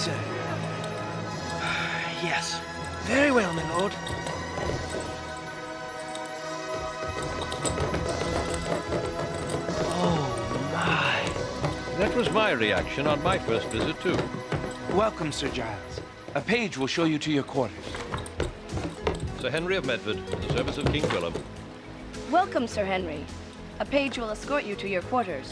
sir. Yes. Very well, my lord. Oh, my. That was my reaction on my first visit, too. Welcome, Sir Giles. A page will show you to your quarters. Sir Henry of Medford, in the service of King Gwilym. Welcome, Sir Henry. A page will escort you to your quarters.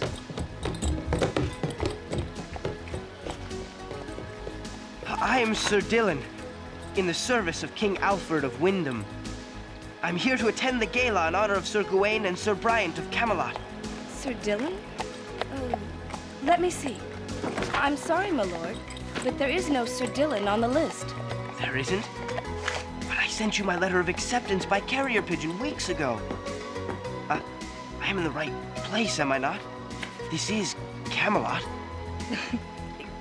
I am Sir Dylan, in the service of King Alfred of Wyndham. I'm here to attend the gala in honor of Sir Gawain and Sir Bryant of Camelot. Sir Dylan? Oh, let me see. I'm sorry, my lord, but there is no Sir Dylan on the list. There isn't? But I sent you my letter of acceptance by carrier pigeon weeks ago. I am in the right place, am I not? This is Camelot.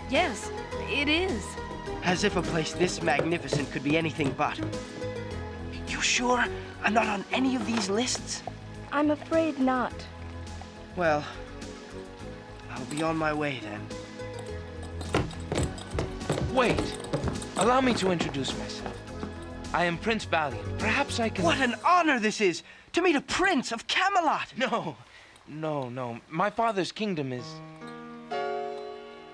Yes, it is. As if a place this magnificent could be anything but. You sure I'm not on any of these lists? I'm afraid not. Well, I'll be on my way then. Wait. Allow me to introduce myself. I am Prince Valiant. Perhaps I can... What an honor this is! To meet a prince of Camelot! No. No, no. My father's kingdom is...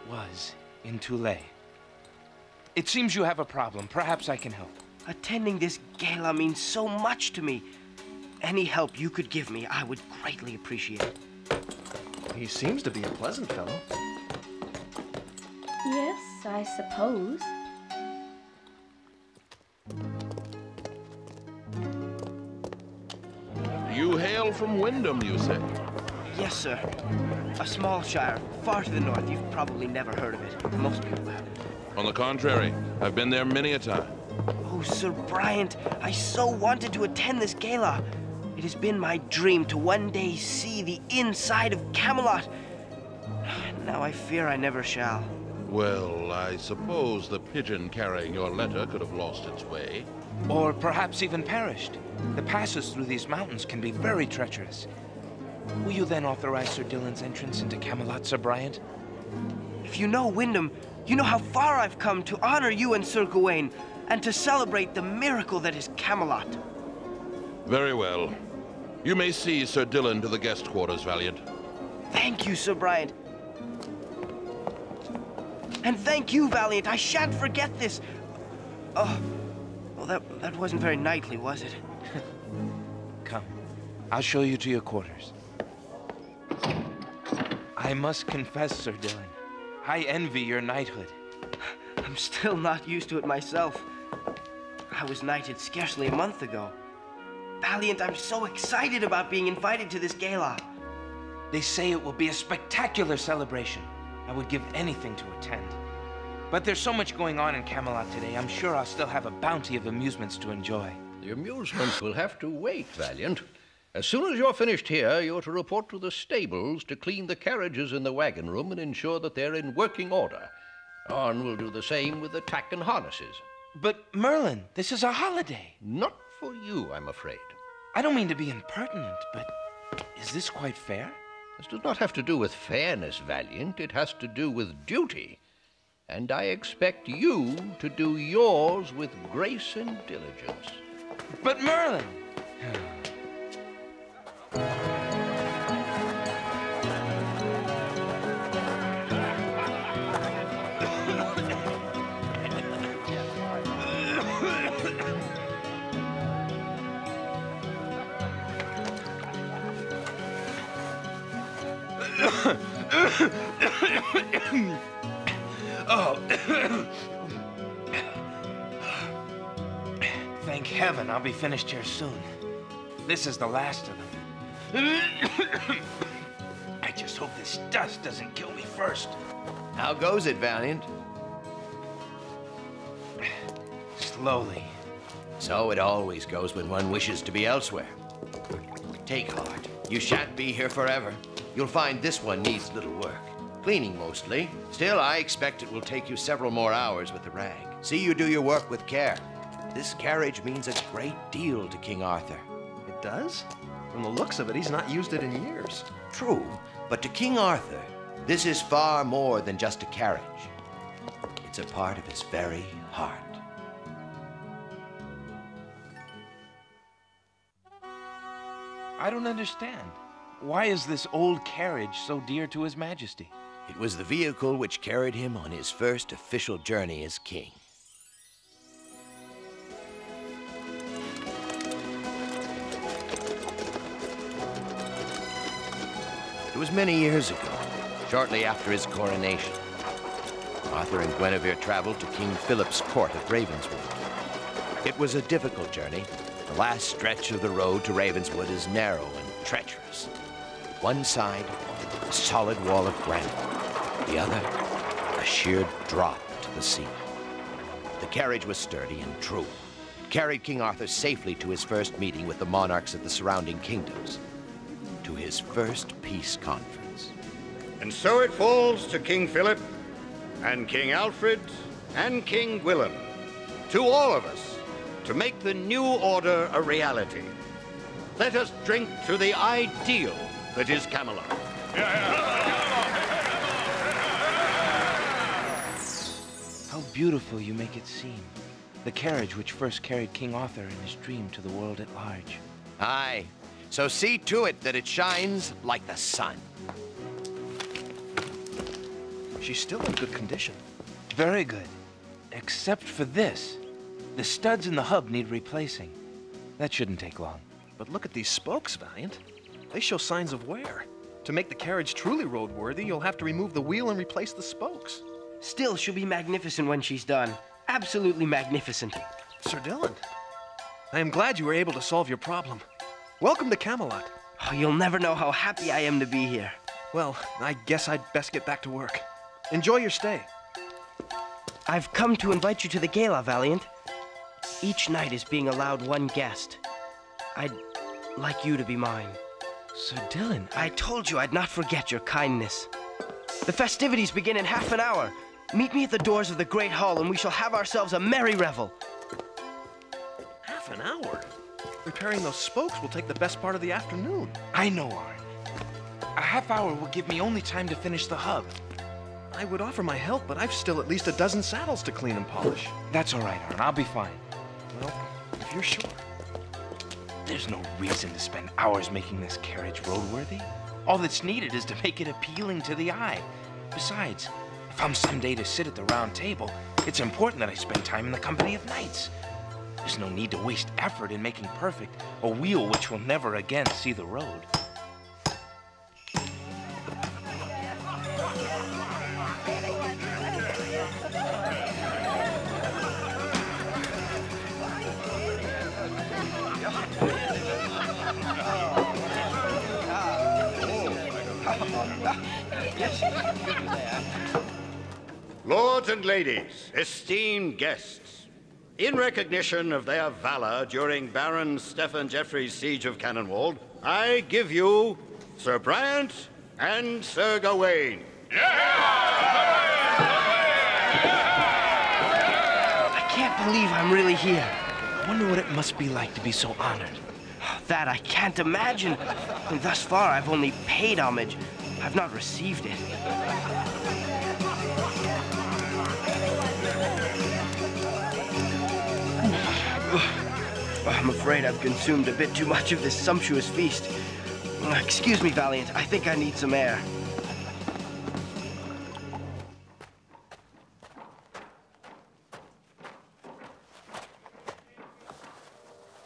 was in Thule. It seems you have a problem. Perhaps I can help. Attending this gala means so much to me. Any help you could give me, I would greatly appreciate it. He seems to be a pleasant fellow. Yes, I suppose. You hail from Wyndham, you say? Yes, sir. A small shire, far to the north. You've probably never heard of it. Most people haven't. On the contrary, I've been there many a time. Oh, Sir Bryant, I so wanted to attend this gala. It has been my dream to one day see the inside of Camelot. Now I fear I never shall. Well, I suppose the pigeon carrying your letter could have lost its way. Or perhaps even perished. The passes through these mountains can be very treacherous. Will you then authorize Sir Dylan's entrance into Camelot, Sir Bryant? If you know Wyndham, you know how far I've come to honor you and Sir Gawain, and to celebrate the miracle that is Camelot. Very well. You may see Sir Dylan to the guest quarters, Valiant. Thank you, Sir Bryant. And thank you, Valiant. I shan't forget this. Oh, well, that wasn't very knightly, was it? Come. I'll show you to your quarters. I must confess, Sir Dylan, I envy your knighthood. I'm still not used to it myself. I was knighted scarcely a month ago. Valiant, I'm so excited about being invited to this gala. They say it will be a spectacular celebration. I would give anything to attend. But there's so much going on in Camelot today, I'm sure I'll still have a bounty of amusements to enjoy. The amusements will have to wait, Valiant. As soon as you're finished here, you're to report to the stables to clean the carriages in the wagon room and ensure that they're in working order. Arne will do the same with the tack and harnesses. But, Merlin, this is a holiday. Not for you, I'm afraid. I don't mean to be impertinent, but is this quite fair? This does not have to do with fairness, Valiant. It has to do with duty. And I expect you to do yours with grace and diligence. But, Merlin... Oh. Thank heaven I'll be finished here soon. This is the last of them. I just hope this dust doesn't kill me first. How goes it, Valiant? Slowly. So it always goes when one wishes to be elsewhere. Take heart. You shan't be here forever. You'll find this one needs little work. Cleaning mostly. Still, I expect it will take you several more hours with the rag. See you do your work with care. This carriage means a great deal to King Arthur. It does? From the looks of it, he's not used it in years. True, but to King Arthur, this is far more than just a carriage. It's a part of his very heart. I don't understand. Why is this old carriage so dear to His Majesty? It was the vehicle which carried him on his first official journey as king. It was many years ago, shortly after his coronation. Arthur and Guinevere traveled to King Philip's court at Ravenswood. It was a difficult journey. The last stretch of the road to Ravenswood is narrow and treacherous. One side, a solid wall of granite. The other, a sheer drop to the sea. The carriage was sturdy and true. It carried King Arthur safely to his first meeting with the monarchs of the surrounding kingdoms, to his first peace conference. And so it falls to King Philip, and King Alfred, and King Gwilym, to all of us, to make the new order a reality. Let us drink to the ideal that is Camelot. Yeah, yeah. How beautiful you make it seem. The carriage which first carried King Arthur in his dream to the world at large. Aye, so see to it that it shines like the sun. She's still in good condition. Very good, except for this. The studs in the hub need replacing. That shouldn't take long. But look at these spokes, Valiant. They show signs of wear. To make the carriage truly roadworthy, you'll have to remove the wheel and replace the spokes. Still, she'll be magnificent when she's done. Absolutely magnificent. Sir Dylan, I am glad you were able to solve your problem. Welcome to Camelot. Oh, you'll never know how happy I am to be here. Well, I guess I'd best get back to work. Enjoy your stay. I've come to invite you to the gala, Valiant. Each night is being allowed one guest. I'd like you to be mine. Sir Dylan, I told you I'd not forget your kindness. The festivities begin in half an hour. Meet me at the doors of the Great Hall and we shall have ourselves a merry revel. Half an hour? Repairing those spokes will take the best part of the afternoon. I know, Arne. A half hour will give me only time to finish the hub. I would offer my help, but I've still at least a dozen saddles to clean and polish. That's all right, Arne. I'll be fine. Well, if you're sure. There's no reason to spend hours making this carriage roadworthy. All that's needed is to make it appealing to the eye. Besides, if I'm someday to sit at the round table, it's important that I spend time in the company of knights. There's no need to waste effort in making perfect a wheel which will never again see the road. Lords and ladies, esteemed guests, in recognition of their valor during Baron Stephen Jeffrey's siege of Canonwolde, I give you Sir Bryant and Sir Gawain. I can't believe I'm really here. I wonder what it must be like to be so honored. That I can't imagine. And thus far, I've only paid homage. I've not received it. I'm afraid I've consumed a bit too much of this sumptuous feast. Excuse me, Valiant. I think I need some air.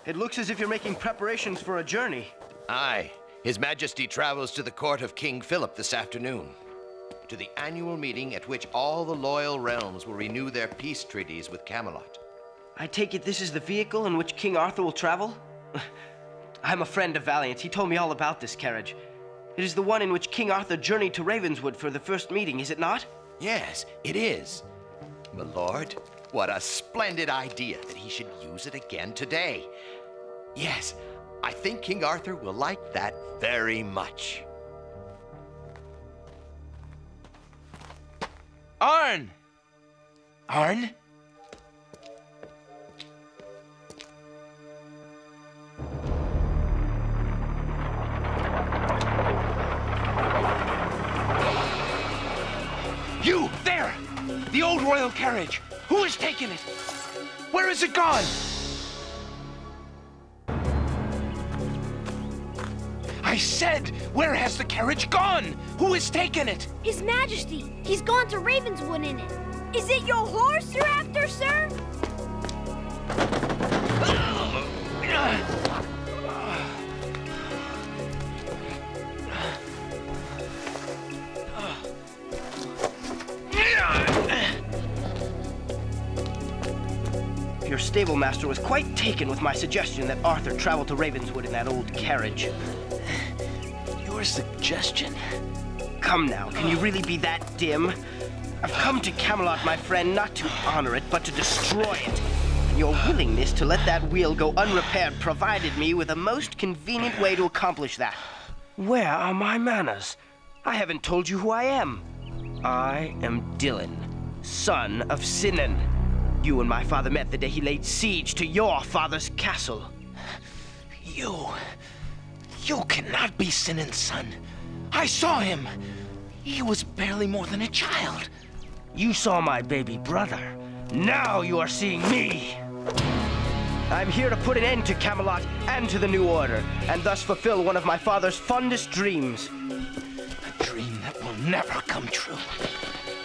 It looks as if you're making preparations for a journey. Aye. His Majesty travels to the court of King Philip this afternoon, to the annual meeting at which all the loyal realms will renew their peace treaties with Camelot. I take it this is the vehicle in which King Arthur will travel? I'm a friend of Valiant. He told me all about this carriage. It is the one in which King Arthur journeyed to Ravenswood for the first meeting, is it not? Yes, it is. My lord, what a splendid idea that he should use it again today. Yes. I think King Arthur will like that very much. Arne! Arne? You, there! The old royal carriage? Who has taken it? Where is it gone? I said, where has the carriage gone? Who has taken it? His Majesty. He's gone to Ravenswood in it. Is it your horse you're after, sir? Your stable master was quite taken with my suggestion that Arthur travel to Ravenswood in that old carriage. Your suggestion? Come now, can you really be that dim? I've come to Camelot, my friend, not to honor it, but to destroy it. And your willingness to let that wheel go unrepaired provided me with a most convenient way to accomplish that. Where are my manners? I haven't told you who I am. I am Dylan, son of Sinan. You and my father met the day he laid siege to your father's castle. You cannot be Sinan's son. I saw him. He was barely more than a child. You saw my baby brother. Now you are seeing me. I'm here to put an end to Camelot and to the New Order, and thus fulfill one of my father's fondest dreams. A dream that will never come true.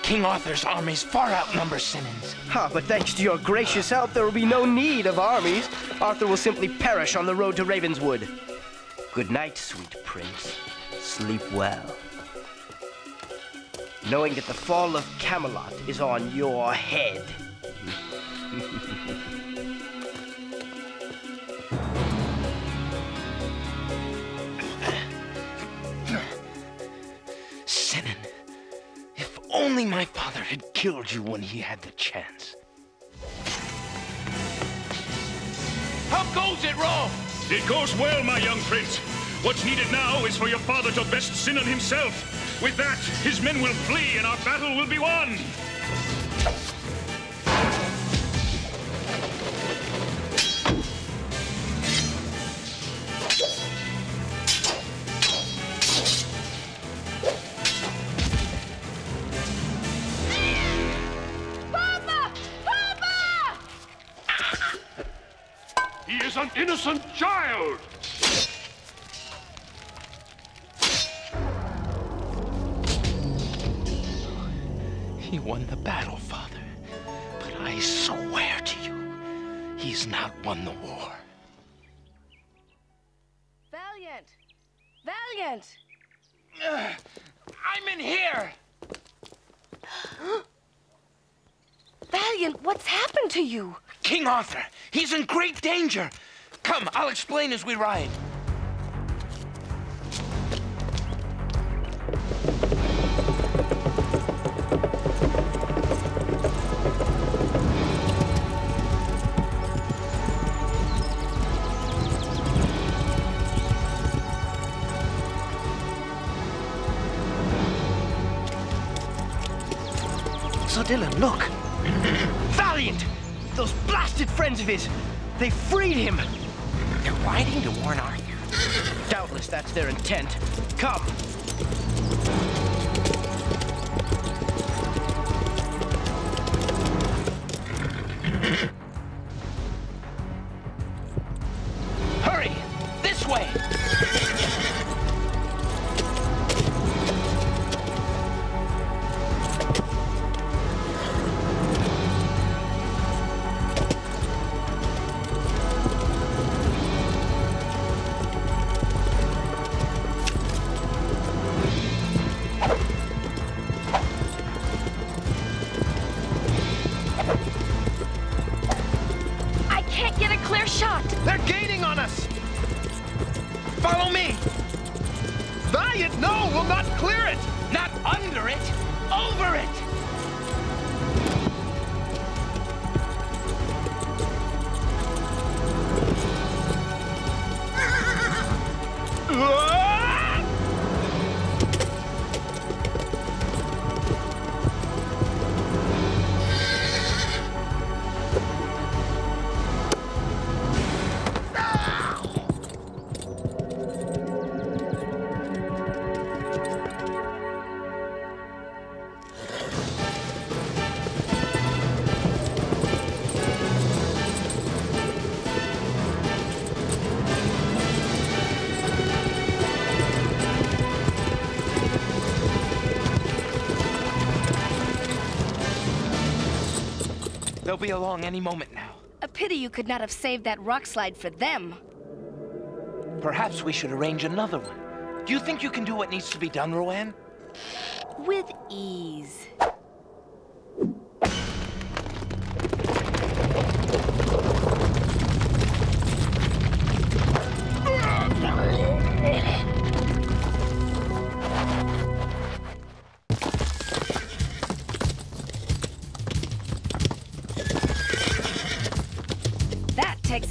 King Arthur's armies far outnumber Sinan's. Ah, but thanks to your gracious help, there will be no need of armies. Arthur will simply perish on the road to Ravenswood. Good night, sweet prince. Sleep well. Knowing that the fall of Camelot is on your head. Sinan, if only my father had killed you when he had the chance. How goes it, Rolf? It goes well, my young prince. What's needed now is for your father to best Sinan himself. With that, his men will flee and our battle will be won! Papa! Papa! He is an innocent child! He won the battle, Father, but I swear to you, he's not won the war. Valiant! Valiant! I'm in here! Valiant, what's happened to you? King Arthur, he's in great danger. Come, I'll explain as we ride. Dylan, look! Valiant! Those blasted friends of his! They freed him! They're riding to warn Arthur. Doubtless that's their intent. Come! Hurry! This way! They'll be along any moment now. A pity you could not have saved that rock slide for them. Perhaps we should arrange another one. Do you think you can do what needs to be done, Rowan? With ease.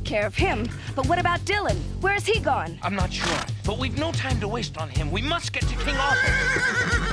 Care of him, but what about Dylan? Where's he gone? I'm not sure, but we've no time to waste on him. We must get to King Arthur.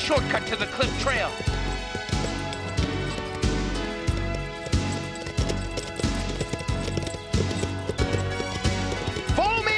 Shortcut to the cliff trail. Follow me!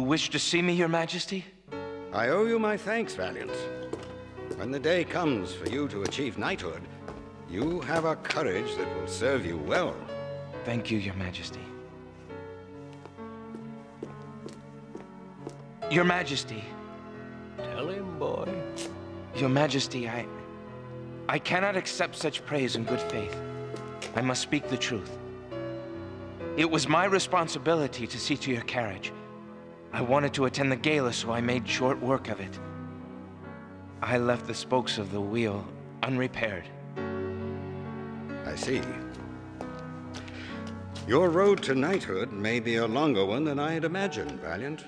Wish to see me, Your Majesty? I owe you my thanks, Valiant. When the day comes for you to achieve knighthood, you have a courage that will serve you well. Thank you, Your Majesty. Your Majesty. Tell him, boy. Your Majesty, I cannot accept such praise in good faith. I must speak the truth. It was my responsibility to see to your carriage. I wanted to attend the gala, so I made short work of it. I left the spokes of the wheel unrepaired. I see. Your road to knighthood may be a longer one than I had imagined, Valiant.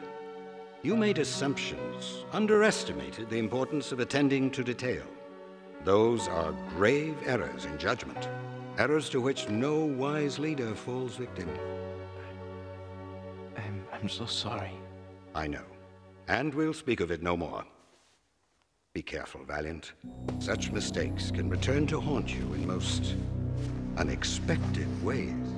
You made assumptions, underestimated the importance of attending to detail. Those are grave errors in judgment, errors to which no wise leader falls victim. I'm so sorry. I know, and we'll speak of it no more. Be careful, Valiant. Such mistakes can return to haunt you in most unexpected ways.